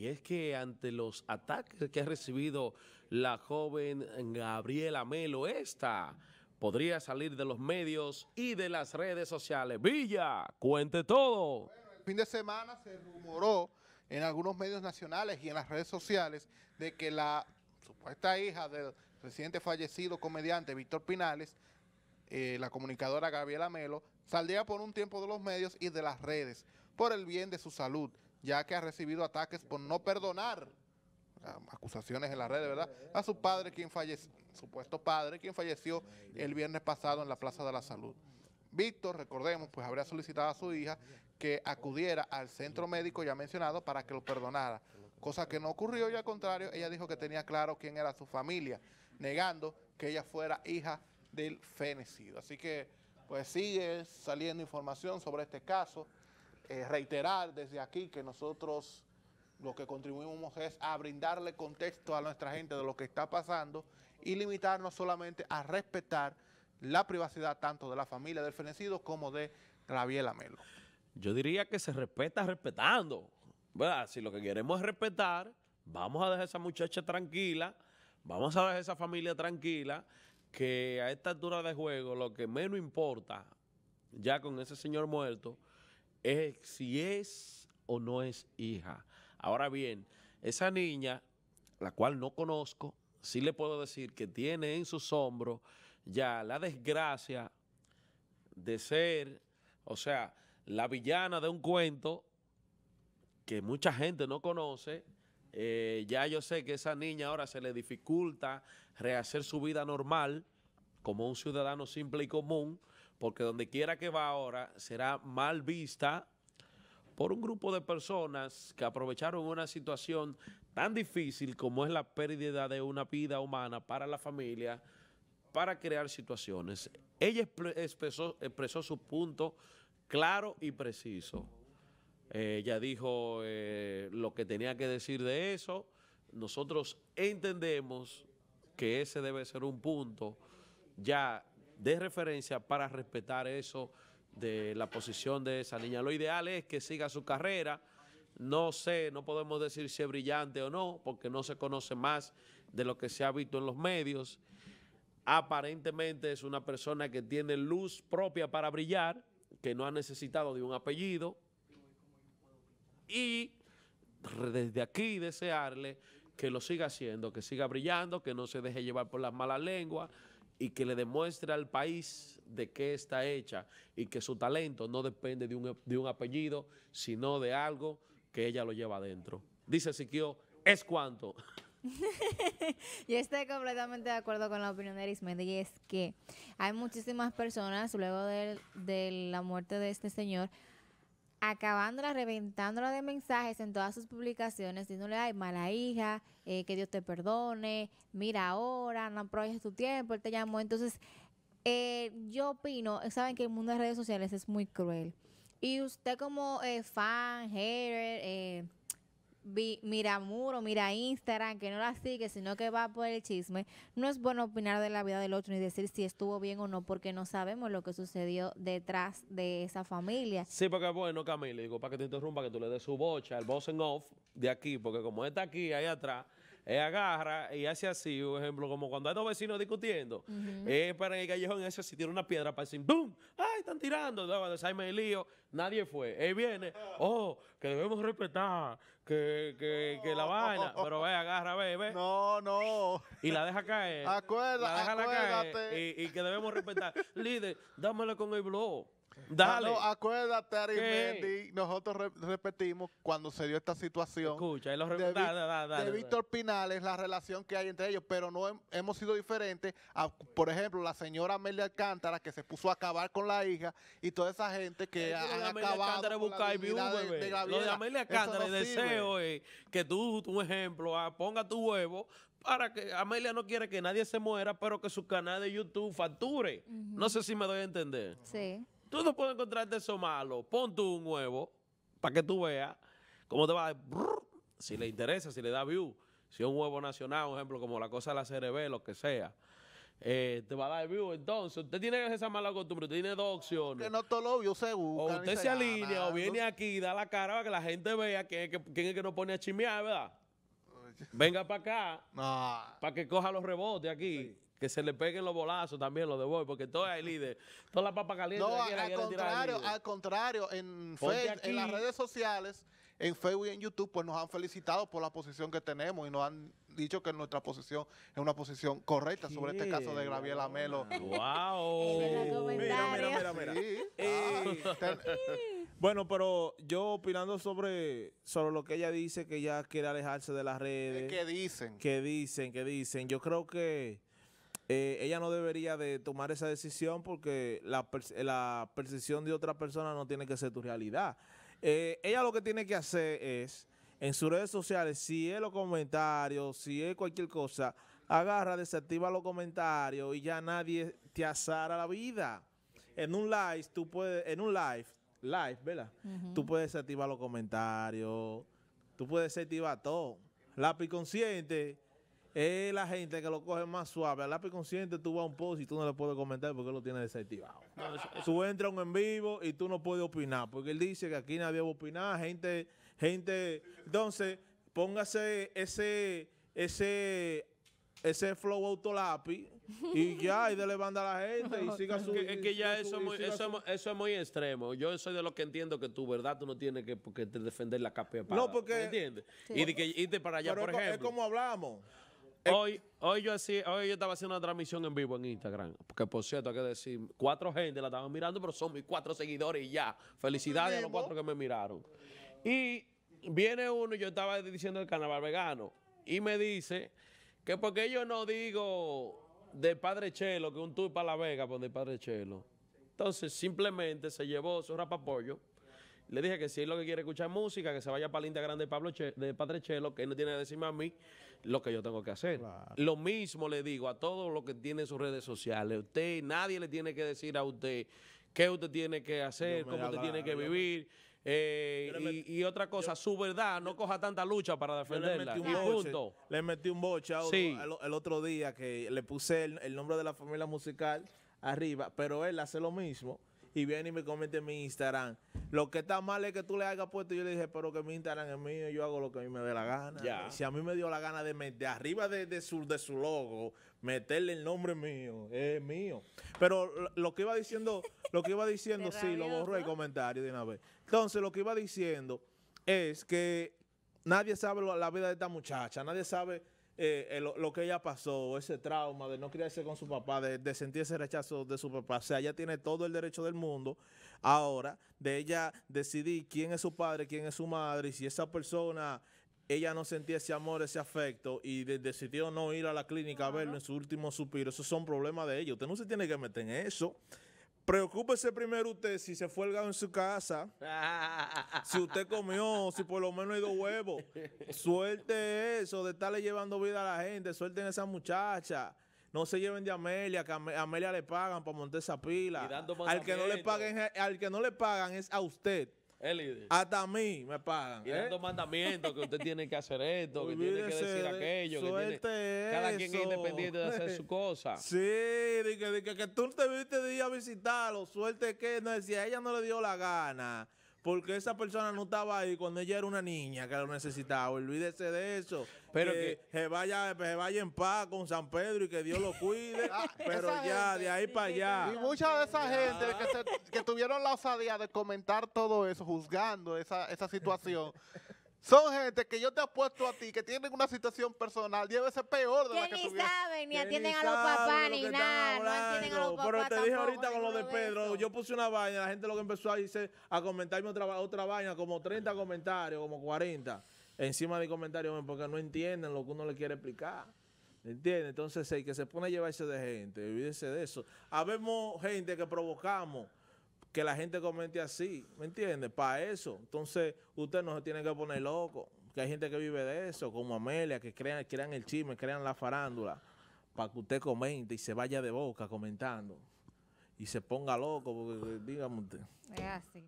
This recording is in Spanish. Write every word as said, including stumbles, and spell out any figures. Y es que ante los ataques que ha recibido la joven Gabriela Melo, esta podría salir de los medios y de las redes sociales. Villa, cuente todo. Bueno, el fin de semana se rumoró en algunos medios nacionales y en las redes sociales de que la supuesta hija del reciente fallecido comediante Víctor Pinales, eh, la comunicadora Gabriela Melo, saldría por un tiempo de los medios y de las redes por el bien de su salud, ya que ha recibido ataques por no perdonar, acusaciones en las redes, ¿verdad?, a su padre, quien falleció, supuesto padre, quien falleció el viernes pasado en la Plaza de la Salud. Víctor, recordemos, pues habría solicitado a su hija que acudiera al centro médico ya mencionado para que lo perdonara, cosa que no ocurrió, y al contrario, ella dijo que tenía claro quién era su familia, negando que ella fuera hija del fenecido. Así que, pues sigue saliendo información sobre este caso. Eh, reiterar desde aquí que nosotros lo que contribuimos es a brindarle contexto a nuestra gente de lo que está pasando y limitarnos solamente a respetar la privacidad tanto de la familia del fenecido como de Gabriela Melo. Yo diría que se respeta respetando, ¿verdad? Si lo que queremos es respetar, vamos a dejar a esa muchacha tranquila, vamos a dejar a esa familia tranquila, que a esta altura de juego lo que menos importa ya con ese señor muerto es si es o no es hija. Ahora bien, esa niña, la cual no conozco, sí le puedo decir que tiene en sus hombros ya la desgracia de ser, o sea, la villana de un cuento que mucha gente no conoce. Eh, ya yo sé que a esa niña ahora se le dificulta rehacer su vida normal como un ciudadano simple y común, porque donde quiera que va ahora será mal vista por un grupo de personas que aprovecharon una situación tan difícil como es la pérdida de una vida humana para la familia, para crear situaciones. Ella expresó, expresó su punto claro y preciso. Eh, ella dijo eh, lo que tenía que decir de eso. Nosotros entendemos que ese debe ser un punto ya de referencia para respetar eso de la posición de esa niña. Lo ideal es que siga su carrera. No sé, no podemos decir si es brillante o no, porque no se conoce más de lo que se ha visto en los medios. Aparentemente es una persona que tiene luz propia para brillar, que no ha necesitado de un apellido. Y desde aquí desearle que lo siga haciendo, que siga brillando, que no se deje llevar por las malas lenguas, y que le demuestre al país de qué está hecha y que su talento no depende de un, de un apellido, sino de algo que ella lo lleva adentro. Dice Siquio, es cuanto. Yo estoy completamente de acuerdo con la opinión de Arismendi, y es que hay muchísimas personas, luego de, de la muerte de este señor, acabándola, reventándola de mensajes en todas sus publicaciones, diciéndole, ay, mala hija, eh, que Dios te perdone, mira ahora, no aproveches tu tiempo, él te llamó. Entonces, eh, yo opino, saben que el mundo de las redes sociales es muy cruel. Y usted como eh, fan, hater, eh, mira muro, mira Instagram, que no la sigue, sino que va por el chisme, no es bueno opinar de la vida del otro ni decir si estuvo bien o no, porque no sabemos lo que sucedió detrás de esa familia. Sí, porque bueno, Camila, digo, para que te interrumpa, que tú le des su bocha, el boss en off de aquí, porque como está aquí, ahí atrás, ella agarra y hace así, por ejemplo, como cuando hay dos vecinos discutiendo, uh-huh. eh, para en el callejón, ese si tira una piedra para decir, ¡bum! ¡Ay, están tirando! Cuando se arma el lío, nadie fue. Él viene, ¡oh! Que debemos respetar, que, que, que la vaina. Pero ve, agarra, ve, ve. No, no. Y la deja caer. Acuérdate, acuérdate. Y, y que debemos respetar. Líder, dámelo con el blog. Dale. No, no, acuérdate, Arismendi, nosotros re repetimos cuando se dio esta situación. Escucha, los de, dale, dale, dale, de Víctor Pinales, la relación que hay entre ellos, pero no hem hemos sido diferentes a, por ejemplo, la señora Amelia Alcántara, que se puso a acabar con la hija y toda esa gente que ha acabado con la dignidad de, de Gabriela. Lo de Amelia Alcántara, no el sirve. Deseo es que tú, tu ejemplo, ah, ponga tu huevo, para que Amelia no quiere que nadie se muera, pero que su canal de YouTube facture. Uh-huh. No sé si me doy a entender. Sí. Tú no puedes encontrarte eso malo. Pon tú un huevo para que tú veas cómo te va. Brrr, si le interesa, si le da view. Si es un huevo nacional, por ejemplo, como la cosa de la C R B, lo que sea. Eh, te va a dar view. Entonces, usted tiene que hacer esa mala costumbre. Usted tiene dos opciones. Que no todo lo vio se busca, o usted se, se alinea gana, o viene no. aquí y da la cara para que la gente vea quién es, que, quién es que nos pone a chismear, ¿verdad? Venga para acá, no. para que coja los rebotes aquí. Sí. Que se le peguen los bolazos también, los de Boy, porque todo es el líder. Toda la papa caliente. No, aquí, al contrario, al, al contrario, en Facebook, en las redes sociales, en Facebook y en YouTube, pues nos han felicitado por la posición que tenemos y nos han dicho que nuestra posición es una posición correcta ¿Qué? sobre este caso de Gabriela Melo. ¡Wow! Mira, mira, mira, mira. Sí. Ah, ten... Bueno, pero yo opinando sobre, sobre lo que ella dice, que ella quiere alejarse de las redes. ¿Qué dicen? ¿Qué dicen? ¿Qué dicen? Yo creo que Eh, ella no debería de tomar esa decisión porque la, perce la percepción de otra persona no tiene que ser tu realidad. Eh, ella lo que tiene que hacer es, en sus redes sociales, si es los comentarios, si es cualquier cosa, agarra, desactiva los comentarios y ya nadie te azara la vida. En un live, tú puedes, en un live, live, ¿verdad? Uh-huh. Tú puedes desactivar los comentarios, tú puedes desactivar todo. Lápiz consciente. Es eh, la gente que lo coge más suave. Al lápiz consciente tú vas a un post y tú no le puedes comentar porque lo tienes desactivado. No, eso, eso. Tú entras a un en vivo y tú no puedes opinar porque él dice que aquí nadie va a opinar. Gente, gente. Entonces, póngase ese, ese, ese flow autolápiz y ya, y dele banda a la gente y siga su... Es que ya eso, su, muy, eso, su... eso es muy extremo. Yo soy de los que entiendo que tú, ¿verdad? Tú no tienes que, que defender la capa. No, porque... ¿Me entiendes? Sí. Y de que irte para allá, Pero por es ejemplo. es como hablamos. Hoy, hoy, yo así, hoy yo estaba haciendo una transmisión en vivo en Instagram, porque por cierto hay que decir, cuatro gente la estaban mirando, pero son mis cuatro seguidores y ya. Felicidades a los cuatro que me miraron. Y viene uno, yo estaba diciendo el carnaval vegano, y me dice que porque yo no digo de Padre Chelo, que un tour para La Vega por el Padre Chelo. Entonces simplemente se llevó su rapapollo. Le dije que si es lo que quiere escuchar música, que se vaya para el Instagram de, Pablo che, de Padre Chelo, que él no tiene que decirme a mí lo que yo tengo que hacer. Claro. Lo mismo le digo a todos los que tienen sus redes sociales. Usted, nadie le tiene que decir a usted qué usted tiene que hacer, cómo usted tiene que vivir. Eh, me, y, y otra cosa, yo, su verdad, no coja tanta lucha para defenderla. Le metí un boche, punto. Le metí un boche a otro, sí. el, el otro día que le puse el, el nombre de la familia musical arriba, pero él hace lo mismo. Y viene y me comenta en mi Instagram. Lo que está mal es que tú le hagas puesto. Y yo le dije, pero que mi Instagram es mío. Yo hago lo que a mí me dé la gana. Yeah. Si a mí me dio la gana de, de arriba de, de, su, de su logo, meterle el nombre mío. Es mío. Pero lo, lo que iba diciendo, lo que iba diciendo, sí, lo borró el comentario de una vez. Entonces, lo que iba diciendo es que nadie sabe lo, la vida de esta muchacha. Nadie sabe eh, eh, lo, lo que ella pasó, ese trauma de no criarse con su papá, de, de sentir ese rechazo de su papá. O sea, ella tiene todo el derecho del mundo ahora de ella decidir quién es su padre, quién es su madre, y si esa persona, ella no sentía ese amor, ese afecto, y de, decidió no ir a la clínica a verlo en su último suspiro. Esos son problemas de ella. Usted no se tiene que meter en eso. Preocúpese primero usted si se fue el gato en su casa, si usted comió, si por lo menos hay dos huevos. Suelte eso de estarle llevando vida a la gente, suelten a esa muchacha. No se lleven de Amelia, que a Amelia le pagan para montar esa pila. Al que, no le paguen, al que no le pagan es a usted. El líder. Hasta a mí me pagan. Y dando ¿eh? mandamientos que usted tiene que hacer esto, que Olvídese, tiene que decir aquello. Suelte que tiene, cada quien es independiente de hacer su cosa. Sí, de que, de que, que tú te viste de ir a visitarlo. Suerte que no, si a ella no le dio la gana, porque esa persona no estaba ahí cuando ella era una niña que lo necesitaba. Olvídese de eso. Pero que, que se, vaya, se vaya en paz con San Pedro y que Dios lo cuide. Pero ya, gente, de ahí para allá. Y mucha de esa gente que, se, que tuvieron la osadía de comentar todo eso, juzgando esa, esa situación, son gente que yo te apuesto a ti, que tienen una situación personal diez veces peor de la que tuvieron. Que ni saben, ni atienden a los papás, ni nada. No atienden a los papás tampoco. Pero te dije ahorita con lo de Pedro, yo puse una vaina, la gente lo que empezó a dice, a comentarme otra, otra vaina, como treinta comentarios, como cuarenta. Encima de comentarios, porque no entienden lo que uno le quiere explicar. ¿Entiendes? Entonces, el que se pone a llevarse de gente, olvídese de eso. Habemos gente que provocamos que la gente comente así, ¿me entiendes? Para eso. Entonces, usted no se tiene que poner loco, que hay gente que vive de eso, como Amelia, que crean, crean el chisme, crean la farándula, para que usted comente y se vaya de boca comentando y se ponga loco, porque dígame usted. Es así.